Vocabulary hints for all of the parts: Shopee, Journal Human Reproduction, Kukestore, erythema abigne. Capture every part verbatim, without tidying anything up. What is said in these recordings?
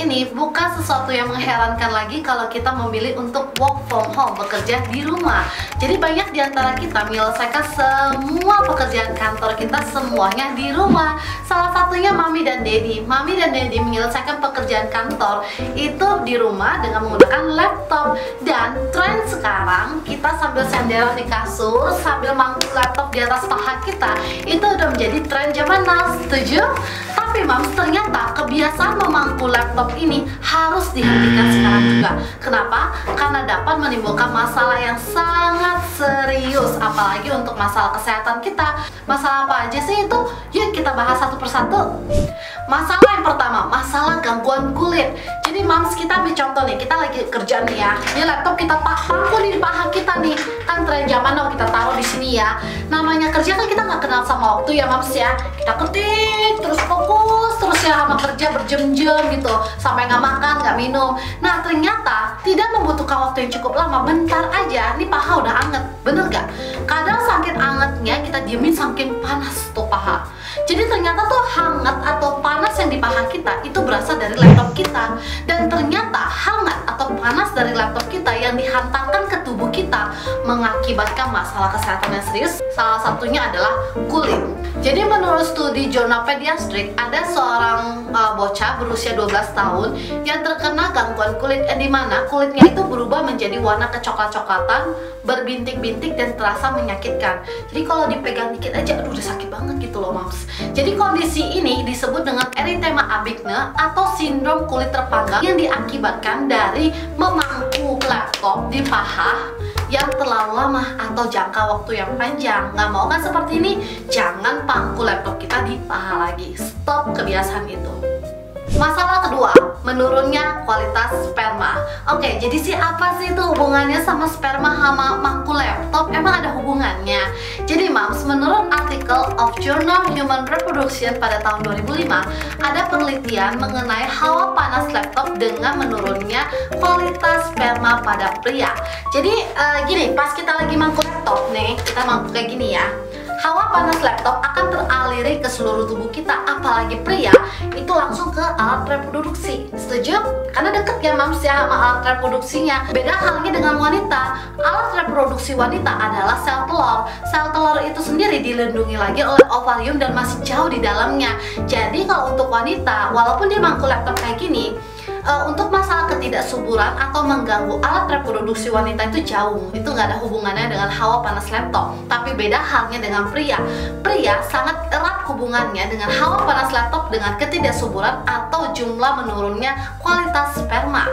Ini bukan sesuatu yang mengherankan lagi kalau kita memilih untuk work from home, bekerja di rumah. Jadi banyak diantara kita menyelesaikan semua pekerjaan kantor kita semuanya di rumah. Salah satunya Mami dan Daddy. Mami dan Daddy menyelesaikan pekerjaan kantor itu di rumah dengan menggunakan laptop. Dan tren sekarang kita sambil senderan di kasur, sambil mangkuk laptop di atas paha kita, itu udah menjadi tren zaman now, setuju? Tapi Mams, ternyata kebiasaan memangku laptop ini harus dihentikan sekarang juga. Kenapa? Karena dapat menimbulkan masalah yang sangat serius, apalagi untuk masalah kesehatan kita. Masalah apa aja sih itu? Yuk kita bahas satu persatu. Masalah yang pertama, masalah gangguan kulit. Jadi Mams, kita ambil contoh nih, kita lagi kerja nih ya, ini laptop kita paku di paha kita nih. Kan tren zaman now kita taruh di sini ya. Namanya kerja kan kita nggak kenal sama waktu ya Mams ya. Kita ketik, terus fokus terus ya sama kerja berjam-jam gitu sampai nggak makan nggak minum. Nah ternyata tidak membutuhkan waktu yang cukup lama, bentar aja nih paha udah anget, bener gak? Kadang saking angetnya kita diemin saking panas tuh paha. Jadi ternyata tuh hangat atau panas yang di paha kita itu berasal dari laptop kita, dan ternyata hangat atau panas dari laptop kita yang dihantarkan ke tubuh kita mengakibatkan masalah kesehatan yang serius, salah satunya adalah kulit. Jadi menurut studi Journal Pediatric, ada seorang uh, bocah berusia dua belas tahun yang terkena gangguan kulit eh, di mana kulitnya itu berubah menjadi warna kecoklat-coklatan, berbintik-bintik dan terasa menyakitkan. Jadi kalau dipegang dikit aja aduh udah sakit banget gitu loh Mams. Jadi kondisi ini disebut dengan erythema abigne atau sindrom kulit terpanggang yang diakibatkan dari memangku laptop di paha yang terlalu lama atau jangka waktu yang panjang. Nggak mau kan seperti ini? Jangan pangku laptop kita di paha lagi. Stop kebiasaan itu. Masalah kedua, menurunnya kualitas sperma. Oke, jadi sih apa sih itu hubungannya sama sperma sama mangku laptop? Emang ada hubungannya? Jadi Mams, menurut artikel of Journal Human Reproduction pada tahun dua ribu lima, ada penelitian mengenai hawa panas laptop dengan menurunnya kualitas sperma pada pria. Jadi uh, gini, pas kita lagi mangku laptop nih, kita mangku kayak gini ya, hawa panas laptop akan teraliri ke seluruh tubuh kita, apalagi pria itu langsung ke alat reproduksi. Setuju? Karena deket ya Mams ya sama alat reproduksinya. Beda halnya dengan wanita. Alat reproduksi wanita adalah sel telur. Sel telur itu sendiri dilindungi lagi oleh ovarium dan masih jauh di dalamnya. Jadi kalau untuk wanita, walaupun dia mangku laptop kayak gini, Uh, untuk masalah ketidaksuburan atau mengganggu alat reproduksi wanita itu jauh. Itu nggak ada hubungannya dengan hawa panas laptop. Tapi beda halnya dengan pria. Pria sangat erat hubungannya dengan hawa panas laptop dengan ketidaksuburan atau jumlah menurunnya kualitas sperma.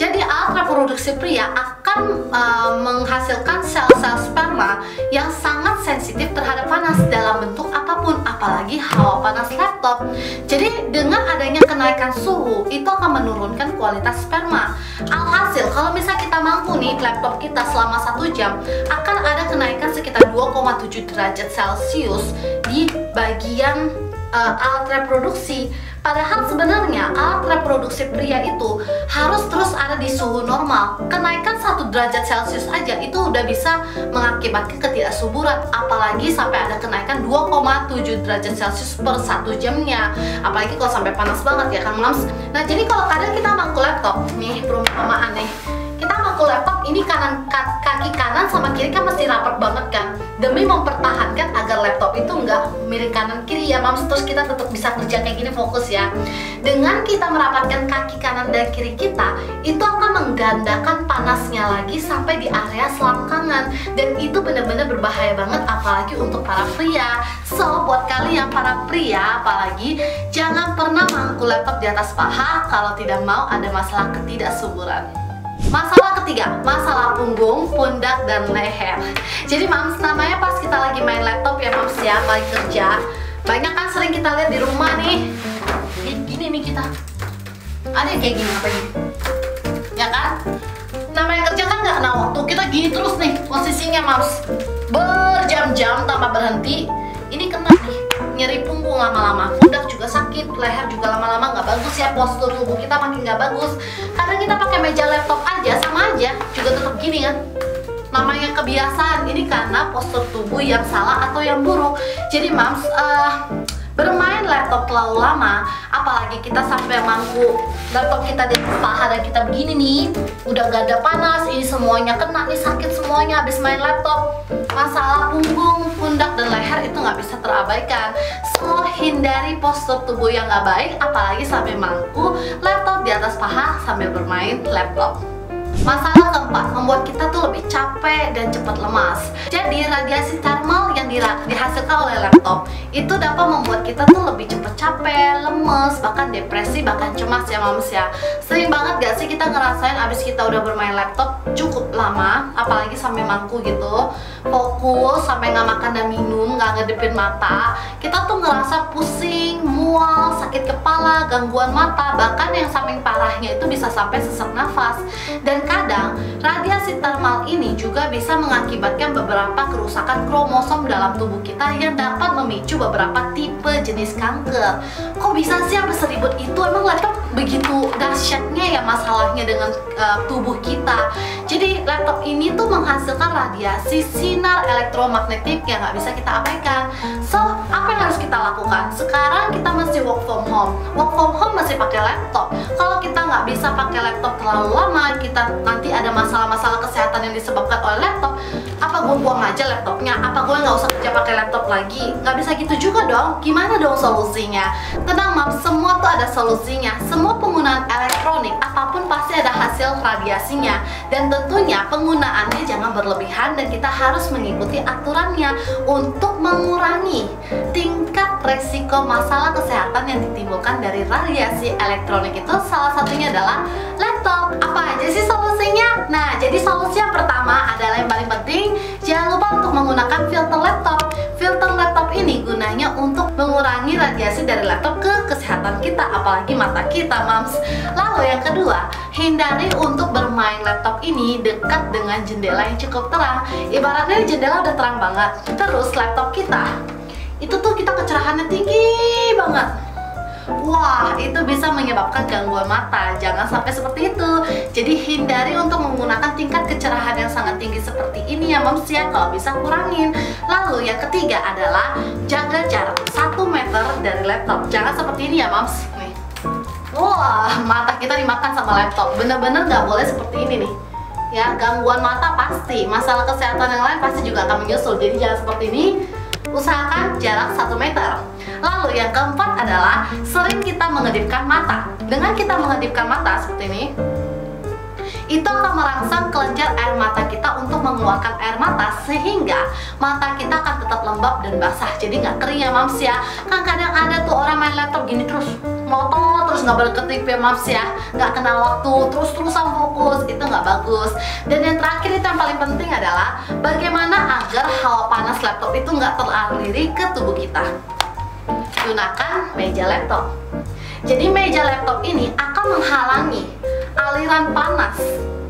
Jadi alat reproduksi pria akan uh, menghasilkan sel-sel sperma yang sangat sensitif terhadap panas dalam bentuk apapun, apalagi hawa panas laptop. Jadi dengan adanya kenaikan suhu itu akan menurunkan kualitas sperma. Alhasil kalau misalnya kita mampu nih laptop kita selama satu jam akan ada kenaikan sekitar dua koma tujuh derajat Celcius di bagian uh, alat reproduksi. Padahal sebenarnya alat reproduksi pria itu harus terus ada di suhu normal. Kenaikan satu derajat Celcius aja itu udah bisa mengakibatkan ketidaksuburan, apalagi sampai ada kenaikan dua koma tujuh derajat Celcius per satu jamnya. Apalagi kalau sampai panas banget ya kan Mams. Nah jadi kalau kadang kita mangku laptop nih, perumpamaan nih, kita mangku laptop ini kanan, kaki kanan sama kiri kan mesti rapat banget kan, demi mempertahankan agar laptop itu nggak miring kanan kiri ya Mams. Terus kita tetap bisa kerja kayak gini fokus ya. Dengan kita merapatkan kaki kanan dan kiri kita, itu akan menggandakan panasnya lagi sampai di area selangkangan, dan itu benar-benar berbahaya banget apalagi untuk para pria. So buat kalian para pria apalagi, jangan pernah mangku laptop di atas paha kalau tidak mau ada masalah ketidaksuburan. Masalah ketiga, masalah punggung, pundak, dan leher. Jadi Mams, namanya pas kita lagi main laptop ya Mams ya, lagi kerja, banyak kan sering kita lihat di rumah nih, gini nih kita Ada yang kayak gini ngapain? Ya kan? Namanya kerja kan nggak nah waktu. Kita gini terus nih posisinya Mams. Berjam-jam tanpa berhenti. Ini kena nih, nyeri punggung lama-lama, pundak juga sakit, leher juga lama-lama nggak bagus ya, postur tubuh kita makin nggak bagus. Karena kita pakai meja laptop aja sama aja, juga tetap gini kan. Namanya kebiasaan, ini karena postur tubuh yang salah atau yang buruk. Jadi Mams, uh, bermain laptop terlalu lama, apalagi kita sampai mangku laptop kita di paha dan kita begini nih, udah gak ada panas, ini semuanya kena nih, sakit semuanya habis main laptop. Masalah punggung, pundak, dan leher itu nggak bisa terabaikan. So, hindari postur tubuh yang nggak baik, apalagi sampai mangku laptop di atas paha sambil bermain laptop. Masalah keempat, membuat kita tuh lebih capek dan cepat lemas. Jadi radiasi thermal yang dihasilkan oleh laptop itu dapat membuat kita tuh lebih cepat capek, lemes, bahkan depresi, bahkan cemas ya Mams ya. Sering banget gak sih kita ngerasain abis kita udah bermain laptop cukup lama, apalagi sampai mangku gitu, fokus sampai nggak makan dan minum, nggak ngedepin mata, kita tuh ngerasa pusing, mual, sakit kepala, gangguan mata, bahkan yang samping parahnya itu bisa sampai sesak nafas. Dan kadang radiasi thermal ini juga bisa mengakibatkan beberapa kerusakan kromosom dalam tubuh kita yang dapat memicu beberapa tipe jenis kanker. Kok bisa sih sampai seribut itu? Emang laptop begitu dahsyatnya ya masalahnya dengan uh, tubuh kita. Jadi laptop ini tuh menghasilkan radiasi sinar elektromagnetik yang nggak bisa kita abaikan. So, apa yang harus kita lakukan? Sekarang kita masih work from home. Work from home masih pakai laptop. Kalau kita nggak bisa pakai laptop terlalu lama, kita nanti ada masalah-masalah kesehatan yang disebabkan oleh laptop. Apa gue buang aja laptopnya? Apa gue nggak usah kerja pakai laptop lagi? Nggak bisa gitu juga dong. Gimana dong solusinya? Tenang Mams, semua tuh ada solusinya. Semua penggunaan elektronik apapun pasti ada hasil radiasinya, dan tentunya penggunaannya jangan berlebihan dan kita harus mengikuti aturannya untuk mengurangi tingkat resiko masalah kesehatan yang ditimbulkan dari radiasi elektronik. Itu salah satunya adalah laptop. Apa aja sih solusinya? Nah, jadi solusi yang pertama adalah yang paling penting, jangan lupa untuk menggunakan filter laptop. Filter laptop ini gunanya untuk mengurangi radiasi dari laptop ke kesehatan kita, apalagi mata kita Mams. Lalu yang kedua, hindari untuk bermain laptop ini dekat dengan jendela yang cukup terang. Ibaratnya jendela udah terang banget, terus laptop kita itu tuh kita kecerahannya tinggi banget. Wah, itu bisa menyebabkan gangguan mata. Jangan sampai seperti itu. Jadi hindari untuk menggunakan tingkat kecerahan yang sangat tinggi seperti ini ya Mams ya, kalau bisa kurangin. Lalu yang ketiga adalah jaga jarak satu meter dari laptop. Jangan seperti ini ya Mams. Nih. Wah, mata kita dimakan sama laptop. Bener-bener nggak boleh seperti ini nih. Ya, gangguan mata pasti, masalah kesehatan yang lain pasti juga akan menyusul. Jadi jangan seperti ini. Usahakan jarak satu meter. Lalu yang keempat adalah sering kita mengedipkan mata. Dengan kita mengedipkan mata seperti ini, itu akan merangsang kelenjar air mata kita untuk mengeluarkan air mata, sehingga mata kita akan tetap lembab dan basah. Jadi nggak kering ya Mams ya. Kan kadang ada tuh orang main laptop gini terus moto terus nggak berkedip ya Mams ya, nggak kenal waktu, terus terusan fokus, itu nggak bagus. Dan yang terakhir itu yang paling penting adalah bagaimana agar hawa panas laptop itu nggak teraliri ke tubuh kita. Gunakan meja laptop. Jadi meja laptop ini akan menghalangi aliran panas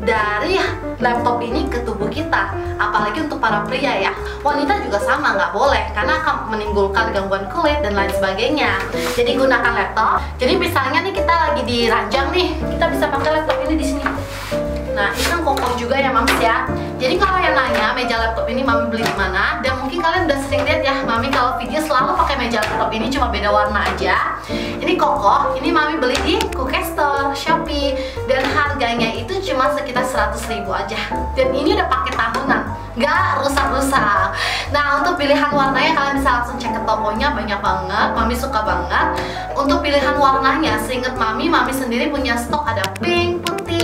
dari laptop ini ke tubuh kita, apalagi untuk para pria ya. Wanita juga sama, nggak boleh, karena akan menimbulkan gangguan kulit dan lain sebagainya. Jadi gunakan laptop. Jadi misalnya nih kita lagi di ranjang nih, kita bisa pakai laptop ini di sini. Nah, ini kan kokoh juga ya Mams ya. Jadi kalau yang nanya meja laptop ini Mami beli di mana, dan mungkin kalian udah sering lihat ya Mami kalau video selalu pakai meja laptop ini, cuma beda warna aja. Ini kokoh, ini Mami beli di Kukestore, Shopee, dan harganya itu cuma sekitar seratus ribu aja. Dan ini udah pakai tahunan, nggak rusak-rusak. Nah, untuk pilihan warnanya kalian bisa langsung cek ke tokonya, banyak banget. Mami suka banget. Untuk pilihan warnanya, seinget Mami, Mami sendiri punya stok ada pink,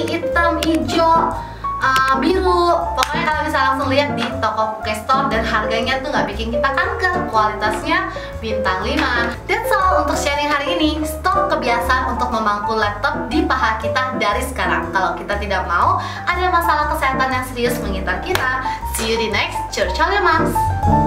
hitam, hijau, uh, biru. Pokoknya kalian bisa langsung lihat di toko Kukestore, dan harganya tuh nggak bikin kita kanker, kualitasnya bintang lima. That's all untuk sharing hari ini. Stop kebiasaan untuk memangku laptop di paha kita dari sekarang, kalau kita tidak mau ada masalah kesehatan yang serius mengintai kita. See you di next Journal Human Reproduction.